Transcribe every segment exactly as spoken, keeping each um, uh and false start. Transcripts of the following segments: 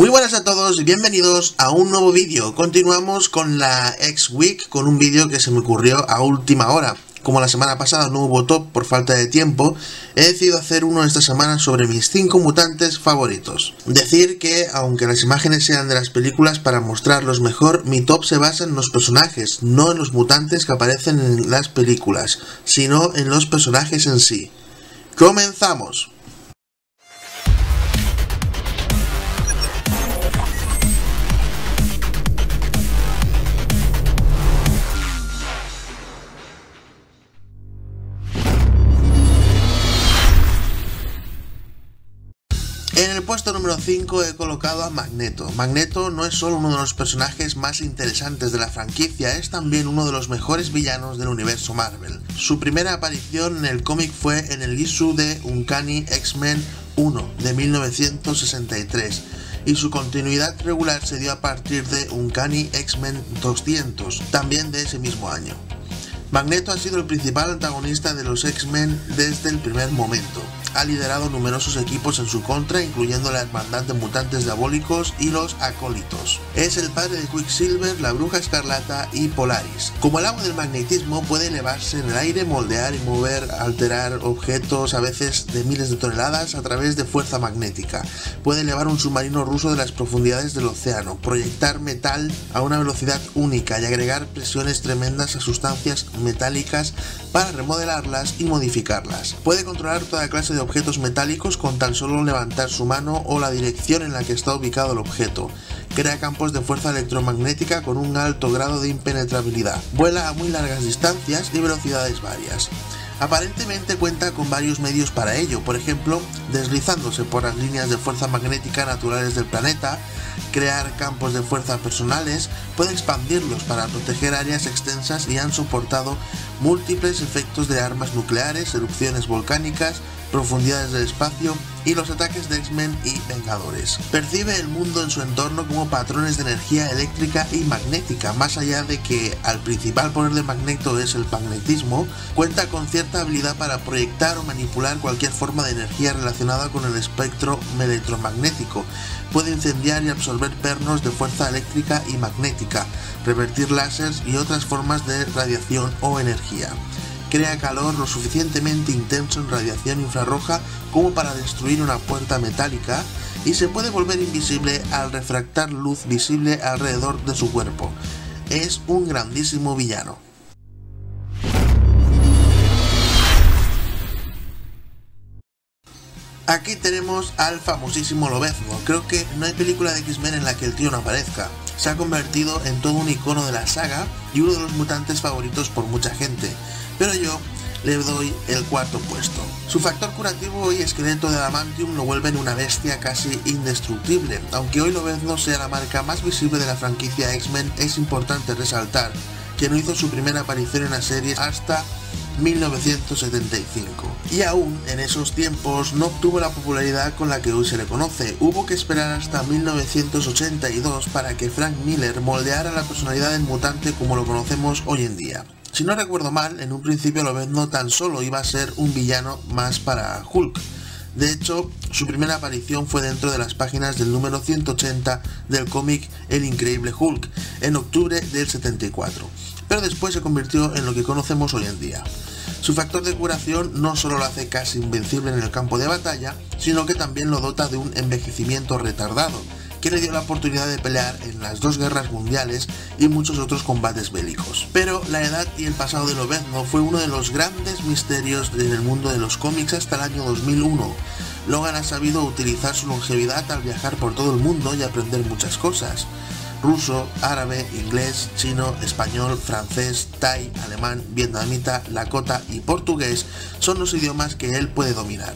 Muy buenas a todos y bienvenidos a un nuevo vídeo. Continuamos con la X-Week, con un vídeo que se me ocurrió a última hora. Como la semana pasada no hubo top por falta de tiempo, he decidido hacer uno esta semana sobre mis cinco mutantes favoritos. Decir que, aunque las imágenes sean de las películas para mostrarlos mejor, mi top se basa en los personajes, no en los mutantes que aparecen en las películas, sino en los personajes en sí. ¡Comenzamos! En el puesto número cinco he colocado a Magneto. Magneto no es solo uno de los personajes más interesantes de la franquicia, es también uno de los mejores villanos del universo Marvel. Su primera aparición en el cómic fue en el issue de Uncanny X-Men uno de mil novecientos sesenta y tres, y su continuidad regular se dio a partir de Uncanny X-Men doscientos, también de ese mismo año. Magneto ha sido el principal antagonista de los X-Men desde el primer momento. Ha liderado numerosos equipos en su contra, incluyendo la hermandad de mutantes diabólicos y los acólitos. Es el padre de Quicksilver, la bruja escarlata y Polaris. Como el agua del magnetismo, puede elevarse en el aire, moldear y mover, alterar objetos a veces de miles de toneladas a través de fuerza magnética. Puede elevar un submarino ruso de las profundidades del océano, proyectar metal a una velocidad única y agregar presiones tremendas a sustancias metálicas para remodelarlas y modificarlas. Puede controlar toda clase de objetos metálicos con tan solo levantar su mano o la dirección en la que está ubicado el objeto. Crea campos de fuerza electromagnética con un alto grado de impenetrabilidad. Vuela a muy largas distancias y velocidades varias. Aparentemente cuenta con varios medios para ello, por ejemplo, deslizándose por las líneas de fuerza magnética naturales del planeta, crear campos de fuerza personales, puede expandirlos para proteger áreas extensas y han soportado múltiples efectos de armas nucleares, erupciones volcánicas, profundidades del espacio y los ataques de X-Men y Vengadores. Percibe el mundo en su entorno como patrones de energía eléctrica y magnética. Más allá de que al principal poder de Magneto es el magnetismo, cuenta con cierta habilidad para proyectar o manipular cualquier forma de energía relacionada con el espectro electromagnético. Puede incendiar y absorber pernos de fuerza eléctrica y magnética, revertir láseres y otras formas de radiación o energía. Crea calor lo suficientemente intenso en radiación infrarroja como para destruir una puerta metálica y se puede volver invisible al refractar luz visible alrededor de su cuerpo. Es un grandísimo villano. Aquí tenemos al famosísimo Lobezno. Creo que no hay película de X-Men en la que el tío no aparezca. Se ha convertido en todo un icono de la saga y uno de los mutantes favoritos por mucha gente, pero yo le doy el cuarto puesto. Su factor curativo y esqueleto de Adamantium lo vuelven una bestia casi indestructible. Aunque hoy Lobezno sea la marca más visible de la franquicia X-Men, es importante resaltar que no hizo su primera aparición en la serie hasta mil novecientos setenta y cinco. Y aún en esos tiempos no obtuvo la popularidad con la que hoy se le conoce. Hubo que esperar hasta mil novecientos ochenta y dos para que Frank Miller moldeara la personalidad del mutante como lo conocemos hoy en día. Si no recuerdo mal, en un principio Lobezno tan solo iba a ser un villano más para Hulk. De hecho, su primera aparición fue dentro de las páginas del número ciento ochenta del cómic El Increíble Hulk, en octubre del setenta y cuatro, pero después se convirtió en lo que conocemos hoy en día. Su factor de curación no solo lo hace casi invencible en el campo de batalla, sino que también lo dota de un envejecimiento retardado, que le dio la oportunidad de pelear en las dos guerras mundiales y muchos otros combates bélicos. Pero la edad y el pasado de Lobezno fue uno de los grandes misterios en el mundo de los cómics hasta el año dos mil uno. Logan ha sabido utilizar su longevidad al viajar por todo el mundo y aprender muchas cosas: ruso, árabe, inglés, chino, español, francés, thai, alemán, vietnamita, lakota y portugués son los idiomas que él puede dominar.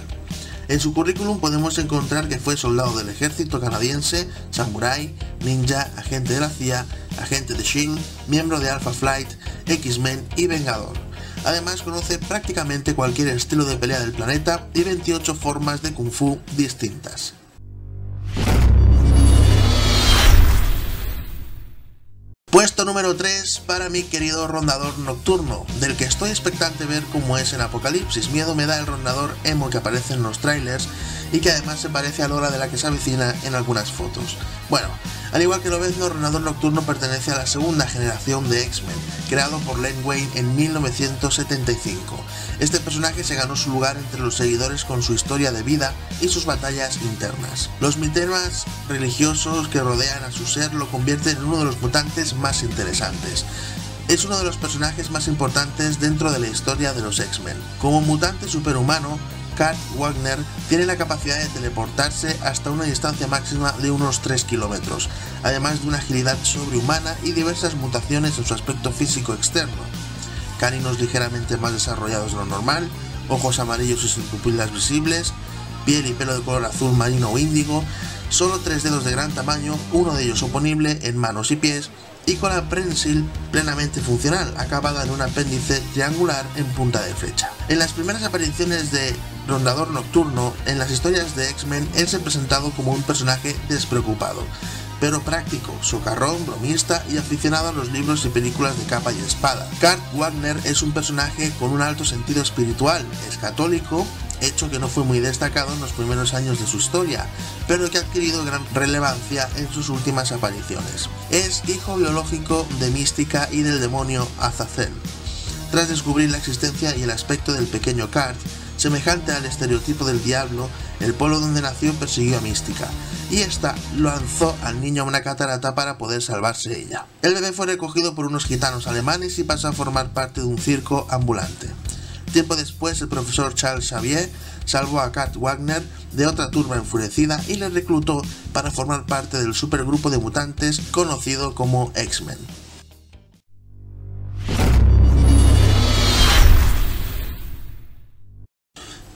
En su currículum podemos encontrar que fue soldado del ejército canadiense, samurái, ninja, agente de la C I A, agente de SHIELD, miembro de Alpha Flight, X-Men y Vengador. Además conoce prácticamente cualquier estilo de pelea del planeta y veintiocho formas de kung fu distintas. Puesto número tres para mi querido Rondador Nocturno, del que estoy expectante ver cómo es en Apocalipsis. Miedo me da el Rondador emo que aparece en los trailers y que además se parece a Nora de la que se avecina en algunas fotos. Bueno, al igual que Lobezno, Rondador Nocturno pertenece a la segunda generación de X-Men, creado por Len Wein en mil novecientos setenta y cinco. Este personaje se ganó su lugar entre los seguidores con su historia de vida y sus batallas internas. Los mitemas religiosos que rodean a su ser lo convierten en uno de los mutantes más interesantes. Es uno de los personajes más importantes dentro de la historia de los X-Men. Como mutante superhumano, Kurt Wagner tiene la capacidad de teleportarse hasta una distancia máxima de unos tres kilómetros, además de una agilidad sobrehumana y diversas mutaciones en su aspecto físico externo. Caninos ligeramente más desarrollados de lo normal, ojos amarillos y sin pupilas visibles, piel y pelo de color azul marino o índigo, solo tres dedos de gran tamaño, uno de ellos oponible en manos y pies, y con la prensil plenamente funcional, acabada en un apéndice triangular en punta de flecha. En las primeras apariciones de Rondador Nocturno, en las historias de X-Men, él se ha presentado como un personaje despreocupado, pero práctico, socarrón, bromista y aficionado a los libros y películas de capa y espada. Kurt Wagner es un personaje con un alto sentido espiritual, es católico, hecho que no fue muy destacado en los primeros años de su historia, pero que ha adquirido gran relevancia en sus últimas apariciones. Es hijo biológico de Mística y del demonio Azazel. Tras descubrir la existencia y el aspecto del pequeño Kurt, semejante al estereotipo del diablo, el pueblo donde nació persiguió a Mística, y esta lanzó al niño a una catarata para poder salvarse ella. El bebé fue recogido por unos gitanos alemanes y pasó a formar parte de un circo ambulante. Tiempo después, el profesor Charles Xavier salvó a Kurt Wagner de otra turba enfurecida y le reclutó para formar parte del supergrupo de mutantes conocido como X-Men.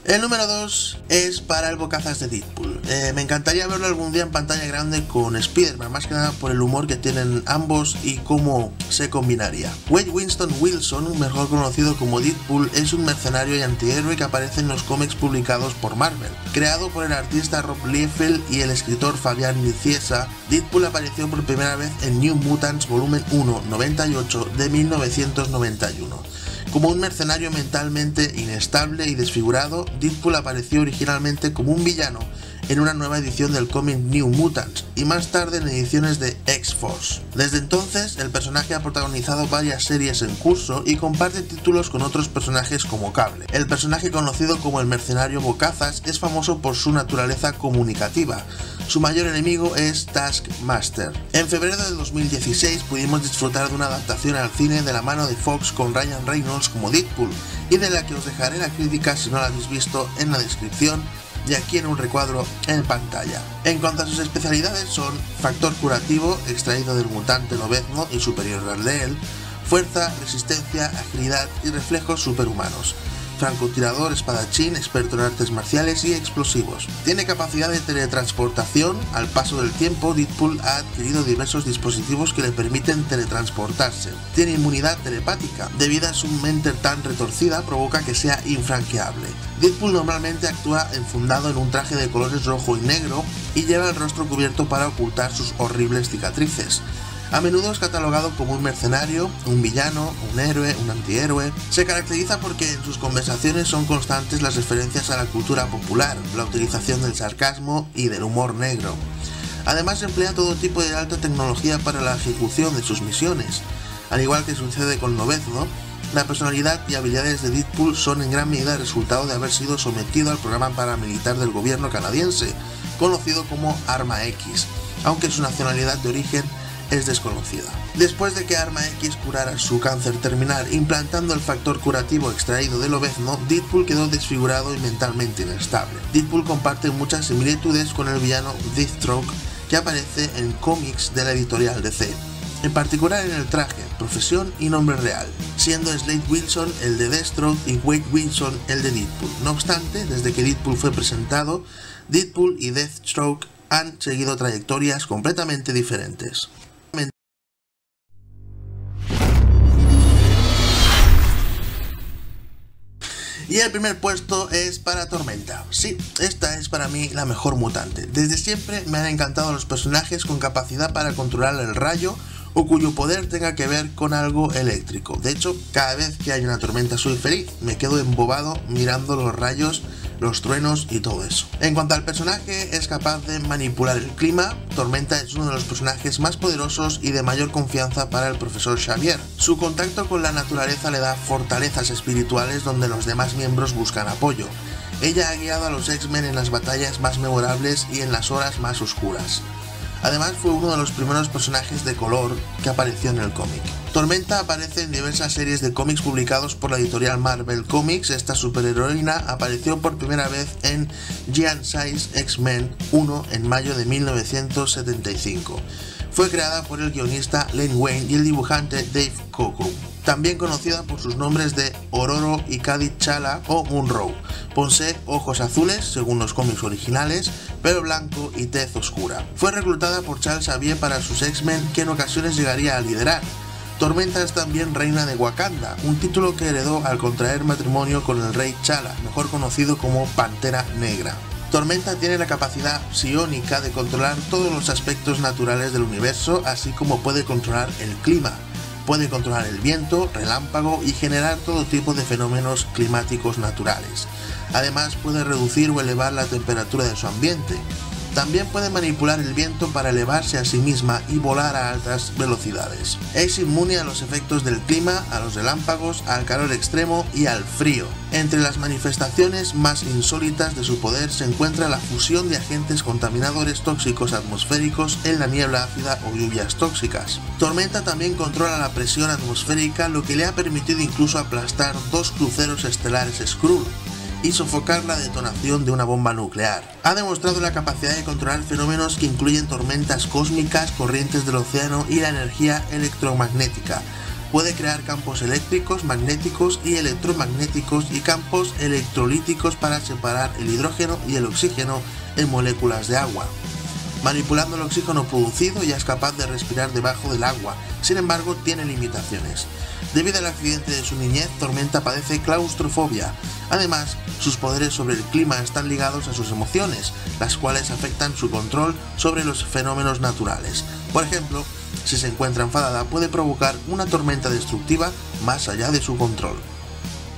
El número dos es para el bocazas de Deadpool. Eh, me encantaría verlo algún día en pantalla grande con Spider-Man, más que nada por el humor que tienen ambos y cómo se combinaría. Wade Winston Wilson, mejor conocido como Deadpool, es un mercenario y antihéroe que aparece en los cómics publicados por Marvel. Creado por el artista Rob Liefeld y el escritor Fabián Niciesa, Deadpool apareció por primera vez en New Mutants volumen uno noventa y ocho de mil novecientos noventa y uno. Como un mercenario mentalmente inestable y desfigurado, Deadpool apareció originalmente como un villano en una nueva edición del cómic New Mutants y más tarde en ediciones de X-Force. Desde entonces, el personaje ha protagonizado varias series en curso y comparte títulos con otros personajes como Cable. El personaje conocido como el mercenario Bocazas es famoso por su naturaleza comunicativa. Su mayor enemigo es Taskmaster. En febrero de dos mil dieciséis pudimos disfrutar de una adaptación al cine de la mano de Fox con Ryan Reynolds como Deadpool, y de la que os dejaré la crítica si no la habéis visto en la descripción y aquí en un recuadro en pantalla. En cuanto a sus especialidades son factor curativo, extraído del mutante Lobezno y superior al de él, fuerza, resistencia, agilidad y reflejos superhumanos. Francotirador, espadachín, experto en artes marciales y explosivos. Tiene capacidad de teletransportación. Al paso del tiempo, Deadpool ha adquirido diversos dispositivos que le permiten teletransportarse. Tiene inmunidad telepática. Debido a su mente tan retorcida, provoca que sea infranqueable. Deadpool normalmente actúa enfundado en un traje de colores rojo y negro y lleva el rostro cubierto para ocultar sus horribles cicatrices. A menudo es catalogado como un mercenario, un villano, un héroe, un antihéroe. Se caracteriza porque en sus conversaciones son constantes las referencias a la cultura popular, la utilización del sarcasmo y del humor negro. Además emplea todo tipo de alta tecnología para la ejecución de sus misiones. Al igual que sucede con Lobezno, la personalidad y habilidades de Deadpool son en gran medida el resultado de haber sido sometido al programa paramilitar del gobierno canadiense, conocido como Arma X, aunque su nacionalidad de origen es desconocida. Después de que Arma X curara su cáncer terminal implantando el factor curativo extraído de Lobezno, Deadpool quedó desfigurado y mentalmente inestable. Deadpool comparte muchas similitudes con el villano Deathstroke que aparece en cómics de la editorial D C, en particular en el traje, profesión y nombre real, siendo Slade Wilson el de Deathstroke y Wade Winston el de Deadpool. No obstante, desde que Deadpool fue presentado, Deadpool y Deathstroke han seguido trayectorias completamente diferentes. Y el primer puesto es para Tormenta. Sí, esta es para mí la mejor mutante. Desde siempre me han encantado los personajes con capacidad para controlar el rayo o cuyo poder tenga que ver con algo eléctrico. De hecho, cada vez que hay una tormenta soy feliz, me quedo embobado mirando los rayos los truenos y todo eso. En cuanto al personaje, es capaz de manipular el clima. Tormenta es uno de los personajes más poderosos y de mayor confianza para el profesor Xavier. Su contacto con la naturaleza le da fortalezas espirituales donde los demás miembros buscan apoyo. Ella ha guiado a los X-Men en las batallas más memorables y en las horas más oscuras. Además, fue uno de los primeros personajes de color que apareció en el cómic. Tormenta aparece en diversas series de cómics publicados por la editorial Marvel Comics. Esta superheroína apareció por primera vez en Giant Size X-Men uno en mayo de mil novecientos setenta y cinco. Fue creada por el guionista Len Wein y el dibujante Dave Cockrum, también conocida por sus nombres de Ororo y T'Challa o Munro. Posee ojos azules, según los cómics originales, pelo blanco y tez oscura. Fue reclutada por Charles Xavier para sus X-Men, que en ocasiones llegaría a liderar. Tormenta es también reina de Wakanda, un título que heredó al contraer matrimonio con el rey T'Challa, mejor conocido como Pantera Negra. Tormenta tiene la capacidad psiónica de controlar todos los aspectos naturales del universo, así como puede controlar el clima. Puede controlar el viento, relámpago y generar todo tipo de fenómenos climáticos naturales. Además, puede reducir o elevar la temperatura de su ambiente. También puede manipular el viento para elevarse a sí misma y volar a altas velocidades. Es inmune a los efectos del clima, a los relámpagos, al calor extremo y al frío. Entre las manifestaciones más insólitas de su poder se encuentra la fusión de agentes contaminadores tóxicos atmosféricos en la niebla ácida o lluvias tóxicas. Tormenta también controla la presión atmosférica, lo que le ha permitido incluso aplastar dos cruceros estelares Skrull y sofocar la detonación de una bomba nuclear. Ha demostrado la capacidad de controlar fenómenos que incluyen tormentas cósmicas, corrientes del océano y la energía electromagnética. Puede crear campos eléctricos, magnéticos y electromagnéticos y campos electrolíticos para separar el hidrógeno y el oxígeno en moléculas de agua. Manipulando el oxígeno producido, ya es capaz de respirar debajo del agua, sin embargo tiene limitaciones. Debido al accidente de su niñez, Tormenta padece claustrofobia. Además, sus poderes sobre el clima están ligados a sus emociones, las cuales afectan su control sobre los fenómenos naturales. Por ejemplo, si se encuentra enfadada, puede provocar una tormenta destructiva más allá de su control.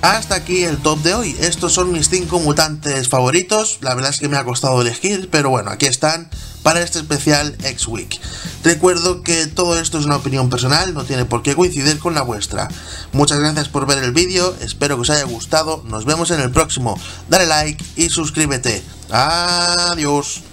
Hasta aquí el top de hoy. Estos son mis cinco mutantes favoritos. La verdad es que me ha costado elegir, pero bueno, aquí están para este especial X-Week. Recuerdo que todo esto es una opinión personal, no tiene por qué coincidir con la vuestra. Muchas gracias por ver el vídeo, espero que os haya gustado, nos vemos en el próximo. Dale like y suscríbete. Adiós.